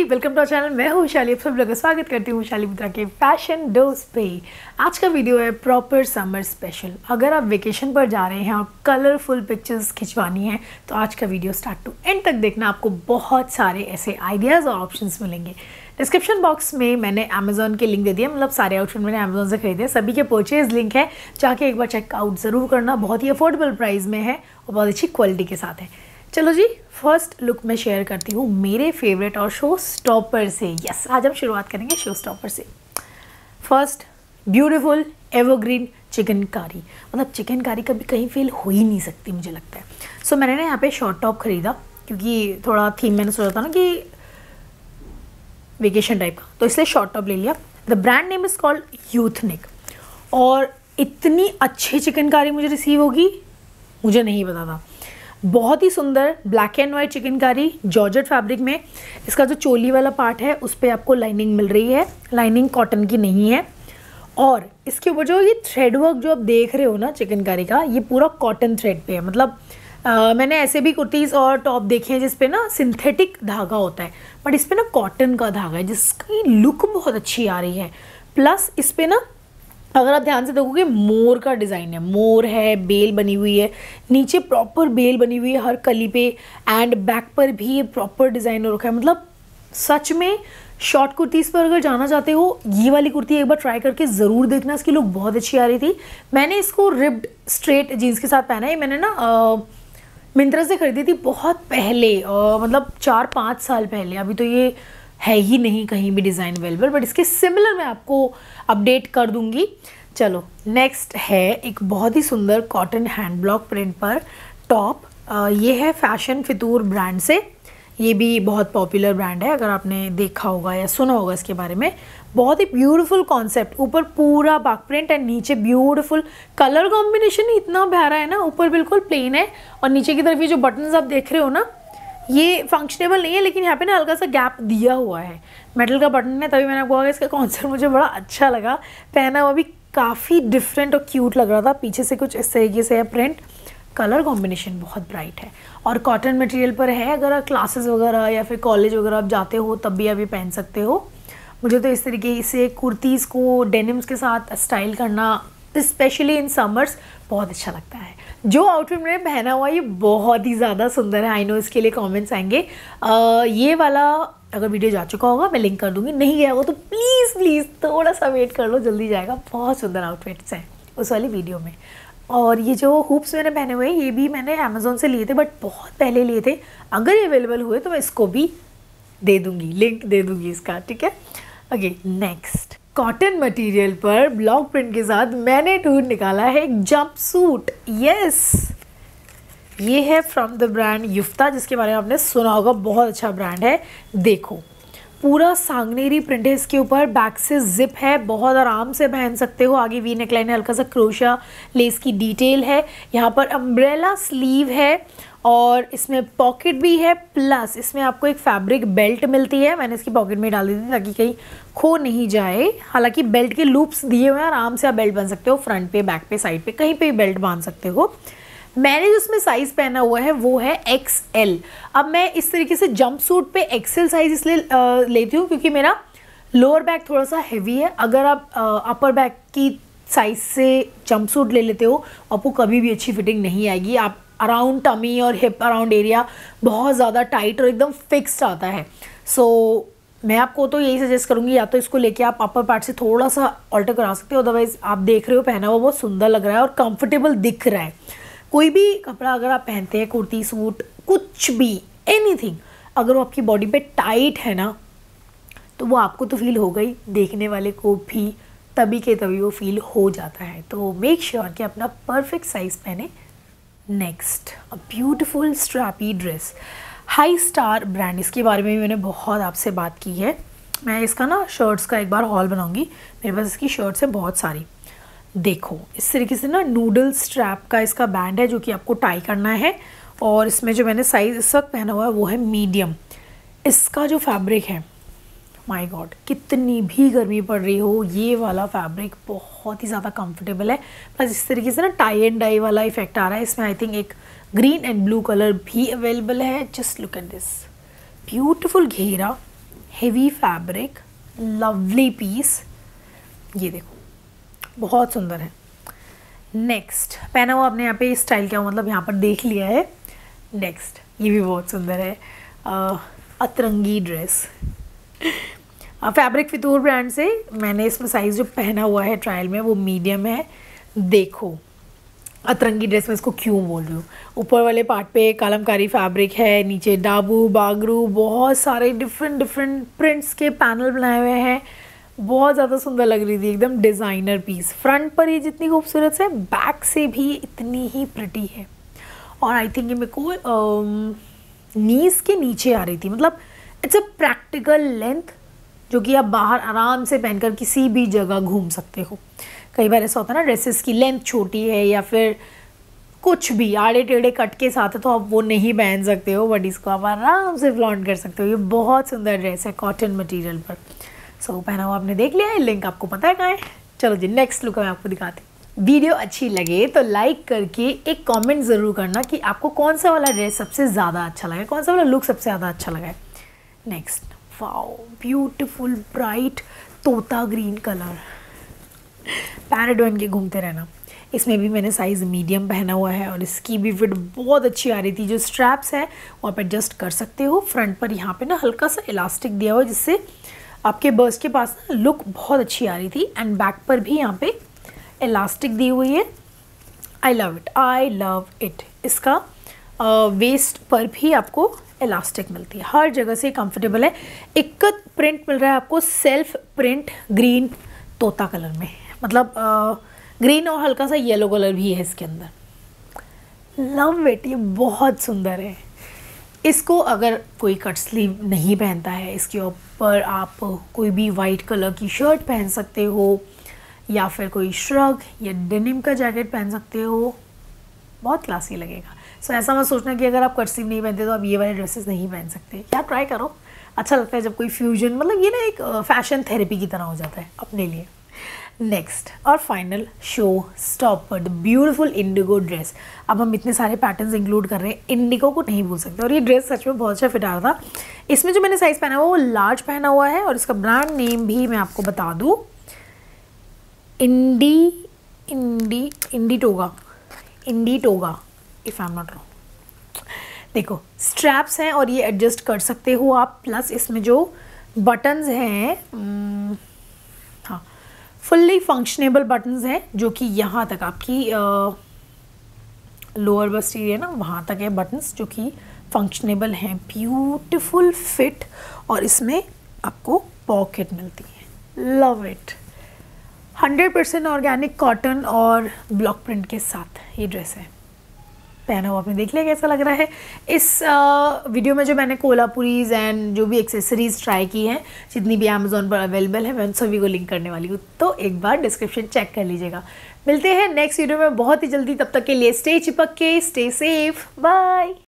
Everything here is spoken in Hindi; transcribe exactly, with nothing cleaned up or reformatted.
Everybody welcome to our channel. मैं हूँ वैशाली, आप सब लोगों का स्वागत करती हूँ वैशाली मित्रा के फैशन डोज पे। आज का वीडियो है प्रॉपर समर स्पेशल। अगर आप वेकेशन पर जा रहे हैं और कलरफुल पिक्चर्स खिंचवानी है तो आज का वीडियो स्टार्ट टू एंड तक देखना, आपको बहुत सारे ऐसे आइडियाज़ और ऑप्शंस मिलेंगे। डिस्क्रिप्शन बॉक्स में मैंने अमेज़ॉन के लिंक दे दिया, मतलब सारे आउटफिट मैंने अमेज़ॉन से खरीदे, सभी के परचेज लिंक है, जाके एक बार चेकआउट ज़रूर करना। बहुत ही अफोर्डेबल प्राइस में है और बहुत अच्छी क्वालिटी के साथ है। चलो जी, फर्स्ट लुक मैं शेयर करती हूँ मेरे फेवरेट और शो स्टॉपर से। यस, आज हम शुरुआत करेंगे शो स्टॉपर से। फर्स्ट, ब्यूटीफुल एवरग्रीन चिकनकारी, मतलब चिकनकारी कभी कहीं फेल हो ही नहीं सकती मुझे लगता है। सो so, मैंने ना यहाँ पे शॉर्ट टॉप खरीदा क्योंकि थोड़ा थीम मैंने सोचा था ना कि वेकेशन टाइप का, तो इसलिए शॉर्ट टॉप ले लिया। The brand name is called Youthnic और इतनी अच्छी चिकनकारी मुझे रिसीव होगी मुझे नहीं पता था। बहुत ही सुंदर black and white chikankari georgette fabric में। इसका जो चोली वाला पार्ट है उस पर आपको लाइनिंग मिल रही है, लाइनिंग कॉटन की नहीं है। और इसके ऊपर जो ये थ्रेड वर्क जो आप देख रहे हो ना चिकनकारी का, ये पूरा कॉटन थ्रेड पे है। मतलब आ, मैंने ऐसे भी कुर्तीज़ और टॉप देखे हैं जिसपे ना सिंथेटिक धागा होता है, बट इस पर ना कॉटन का धागा है जिसकी लुक बहुत अच्छी आ रही है। प्लस इस पर ना अगर आप ध्यान से देखोगे मोर का डिज़ाइन है, मोर है, बेल बनी हुई है, नीचे प्रॉपर बेल बनी हुई है हर कली पे, एंड बैक पर भी ये प्रॉपर डिज़ाइन हो रखा है। मतलब सच में शॉर्ट कुर्तीज़ पर अगर जाना चाहते हो, ये वाली कुर्ती एक बार ट्राई करके ज़रूर देखना, इसकी लुक बहुत अच्छी आ रही थी। मैंने इसको रिब्ड स्ट्रेट जीन्स के साथ पहना है। मैंने ना मिंत्रा से खरीदी थी बहुत पहले, आ, मतलब चार पाँच साल पहले। अभी तो ये है ही नहीं कहीं भी डिज़ाइन अवेलेबल, बट इसके सिमिलर मैं आपको अपडेट कर दूंगी। चलो नेक्स्ट है एक बहुत ही सुंदर कॉटन हैंड ब्लॉक प्रिंट पर टॉप। ये है फैशन फितूर ब्रांड से, ये भी बहुत पॉपुलर ब्रांड है, अगर आपने देखा होगा या सुना होगा इसके बारे में। बहुत ही ब्यूटीफुल कॉन्सेप्ट, ऊपर पूरा बाक प्रिंट एंड नीचे ब्यूटीफुल कलर कॉम्बिनेशन इतना प्यारा है ना। ऊपर बिल्कुल प्लेन है और नीचे की तरफ ये जो बटन्स आप देख रहे हो ना, ये फंक्शनेबल नहीं है, लेकिन यहाँ पे ना हल्का सा गैप दिया हुआ है, मेटल का बटन है, तभी मैंने आपको कहा। इसका कॉन्सेप्ट मुझे बड़ा अच्छा लगा, पहना हुआ भी काफ़ी डिफरेंट और क्यूट लग रहा था। पीछे से कुछ इस तरीके से है प्रिंट, कलर कॉम्बिनेशन बहुत ब्राइट है और कॉटन मटेरियल पर है। अगर आप क्लासेस वगैरह या फिर कॉलेज वगैरह आप जाते हो तब भी आप ये पहन सकते हो। मुझे तो इस तरीके से कुर्तीज़ को डेनिम्स के साथ स्टाइल करना स्पेशली इन समर्स बहुत अच्छा लगता है। जो आउटफिट मैंने पहना हुआ ये बहुत ही ज़्यादा सुंदर है। आई नो इसके लिए कमेंट्स आएंगे। आ, ये वाला अगर वीडियो जा चुका होगा मैं लिंक कर दूंगी, नहीं गया होगा तो प्लीज़ प्लीज़ थोड़ा सा वेट कर लो, जल्दी जाएगा। बहुत सुंदर आउटफिट्स हैं उस वाली वीडियो में। और ये जो हुप्स मैंने पहने हुए ये भी मैंने अमेज़ोन से लिए थे, बट बहुत पहले लिए थे। अगर ये अवेलेबल हुए तो मैं इसको भी दे दूँगी, लिंक दे दूँगी इसका, ठीक है। ओके नेक्स्ट, कॉटन मटेरियल पर ब्लॉक प्रिंट के साथ मैंने ढूंढ निकाला है एक जंप सूट। यस, ये है फ्रॉम द ब्रांड युफ्ता, जिसके बारे में आपने सुना होगा, बहुत अच्छा ब्रांड है। देखो पूरा सांगनेरी प्रिंट है इसके ऊपर, बैक से जिप है, बहुत आराम से पहन सकते हो। आगे वी नेकलाइन है, हल्का सा क्रोशा लेस की डिटेल है, यहाँ पर अम्ब्रेला स्लीव है और इसमें पॉकेट भी है। प्लस इसमें आपको एक फैब्रिक बेल्ट मिलती है, मैंने इसकी पॉकेट में डाल दी थी ताकि कहीं खो नहीं जाए। हालांकि बेल्ट के लूप्स दिए हुए हैं, आराम से आप बेल्ट बांध सकते हो, फ्रंट पे, बैक पे, साइड पे, कहीं पे बेल्ट बांध सकते हो। मैंने जो उसमें साइज़ पहना हुआ है वो है एक्स एल। अब मैं इस तरीके से जंप सूट पर एक्सएल साइज़ इसलिए लेती हूँ क्योंकि मेरा लोअर बैक थोड़ा सा हैवी है। अगर आप अपर बैक की साइज़ से जंप सूट ले लेते हो आपको कभी भी अच्छी फिटिंग नहीं आएगी। आप अराउंड टमी और हिप अराउंड एरिया बहुत ज़्यादा टाइट और एकदम फिक्स्ड आता है। सो so, मैं आपको तो यही सजेस्ट करूँगी, या तो इसको लेके आप अपर पार्ट से थोड़ा सा अल्टर करा सकते हो। अदरवाइज़ आप देख रहे हो पहना हुआ बहुत सुंदर लग रहा है और कंफर्टेबल दिख रहा है। कोई भी कपड़ा अगर आप पहनते हैं, कुर्ती, सूट, कुछ भी, एनीथिंग, अगर वो आपकी बॉडी पे टाइट है ना तो वो आपको तो फील हो गई, देखने वाले को भी तभी के तभी वो फील हो जाता है। तो मेक श्योर sure कि अपना परफेक्ट साइज़ पहने। Next, a beautiful strappy dress, high star brand, इसके बारे में भी मैंने बहुत आपसे बात की है। मैं इसका ना शर्ट्स का एक बार हॉल बनाऊंगी, मेरे पास इसकी शर्ट्स हैं बहुत सारी। देखो इस तरीके से ना नूडल स्ट्रैप का इसका बैंड है जो कि आपको टाई करना है, और इसमें जो मैंने साइज़ इस वक्त पहना हुआ है वो है मीडियम। इसका जो फैब्रिक है, माय गॉड, कितनी भी गर्मी पड़ रही हो ये वाला फैब्रिक बहुत ही ज़्यादा कंफर्टेबल है। प्लस इस तरीके से ना टाई एंड डाई वाला इफेक्ट आ रहा है। इसमें आई थिंक एक ग्रीन एंड ब्लू कलर भी अवेलेबल है। Just look at this, beautiful घेरा हेवी फैब्रिक, लवली पीस, ये देखो बहुत सुंदर है। नेक्स्ट पहना हुआ आपने यहाँ पे स्टाइल क्या हुआ? मतलब यहाँ पर देख लिया है। नेक्स्ट ये भी बहुत सुंदर है, आ, अतरंगी ड्रेस फैब्रिक फितूर ब्रांड से। मैंने इसमें साइज़ जो पहना हुआ है ट्रायल में वो मीडियम है। देखो अतरंगी ड्रेस में इसको क्यों बोल रही हूँ। ऊपर वाले पार्ट पे कालमकारी फैब्रिक है, नीचे डाबू बागरू, बहुत सारे डिफरेंट डिफरेंट प्रिंट्स के पैनल बनाए हुए हैं। बहुत ज़्यादा सुंदर लग रही थी, एकदम डिज़ाइनर पीस। फ्रंट पर ये जितनी खूबसूरत है, बैक से भी इतनी ही प्रिटी है। और आई थिंक ये मेरे को नीज़ के नीचे आ रही थी, मतलब इट्स अ प्रैक्टिकल लेंथ जो कि आप बाहर आराम से पहनकर किसी भी जगह घूम सकते हो। कई बार ऐसा होता है ना, ड्रेसेस की लेंथ छोटी है या फिर कुछ भी आड़े टेढ़े कट के साथ है तो आप वो नहीं पहन सकते हो, बट इसको आप आराम से फ्लॉन्ट कर सकते हो। ये बहुत सुंदर ड्रेस है कॉटन मटेरियल पर। सो so, पहना हुआ आपने देख लिया है, लिंक आपको पता है कहाँ है। चलो जी नेक्स्ट लुक मैं आपको दिखाती हूँ। वीडियो अच्छी लगे तो लाइक करके एक कॉमेंट ज़रूर करना कि आपको कौन सा वाला ड्रेस सबसे ज़्यादा अच्छा लगा, कौन सा वाला लुक सबसे ज़्यादा अच्छा लगा है। नेक्स्ट वाओ ब्यूटीफुल ब्राइट तोता ग्रीन कलर, पैरेट बन के घूमते रहना। इसमें भी मैंने साइज़ मीडियम पहना हुआ है और इसकी भी फिट बहुत अच्छी आ रही थी। जो स्ट्रैप्स है वो आप एडजस्ट कर सकते हो। फ्रंट पर यहाँ पे ना हल्का सा इलास्टिक दिया हुआ है जिससे आपके बस्ट के पास ना लुक बहुत अच्छी आ रही थी। एंड बैक पर भी यहाँ पे इलास्टिक दी हुई है। I love it, I love it. इसका वेस्ट पर भी आपको इलास्टिक मिलती है। हर जगह से कंफर्टेबल है। एक प्रिंट मिल रहा है आपको सेल्फ प्रिंट ग्रीन तोता कलर में, मतलब ग्रीन और हल्का सा येलो कलर भी है इसके अंदर। लव इट, ये बहुत सुंदर है। इसको अगर कोई कट स्लीव नहीं पहनता है, इसके ऊपर आप कोई भी वाइट कलर की शर्ट पहन सकते हो या फिर कोई श्रग या डेनिम का जैकेट पहन सकते हो। बहुत क्लासी लगेगा। सो so, ऐसा मत सोचना कि अगर आप कट स्लीव नहीं पहनते तो आप ये वाले ड्रेसेस नहीं पहन सकते। या ट्राई करो, अच्छा लगता है जब कोई फ्यूजन, मतलब ये ना एक फैशन थेरेपी की तरह हो जाता है अपने लिए। नेक्स्ट और final show stopper the beautiful indigo dress. अब हम इतने सारे पैटर्न्स इंक्लूड कर रहे हैं, इंडिगो को नहीं भूल सकते। और ये ड्रेस सच में बहुत अच्छा फिट आ रहा था। इसमें जो मैंने साइज़ पहना हुआ वो लार्ज पहना हुआ है। और इसका ब्रांड नेम भी मैं आपको बता दूँ, इंडी इंडी इंडीटोगा इंडीटोगा if I am not wrong. देखो स्ट्रैप्स हैं और ये एडजस्ट कर सकते हो आप। प्लस इसमें जो बटन्स हैं, हाँ फुल्ली फंक्शनेबल बटन्स हैं जो कि यहाँ तक आपकी लोअर बस्ट एरिया ना वहाँ तक है बटन्स जो कि फंक्शनेबल हैं। ब्यूटीफुल फिट और इसमें आपको पॉकेट मिलती है। Love it. Hundred percent organic cotton और ब्लॉक प्रिंट के साथ ये ड्रेस है। पहना हुआ आपने देख लिया कैसा लग रहा है। इस आ, वीडियो में जो मैंने कोल्हापुरीज एंड जो भी एक्सेसरीज ट्राई की हैं जितनी भी अमेज़ॉन पर अवेलेबल है, मैं उन सभी को लिंक करने वाली हूँ, तो एक बार डिस्क्रिप्शन चेक कर लीजिएगा। मिलते हैं नेक्स्ट वीडियो में बहुत ही जल्दी। तब तक के लिए स्टे चिपक के, स्टे सेफ, बाय।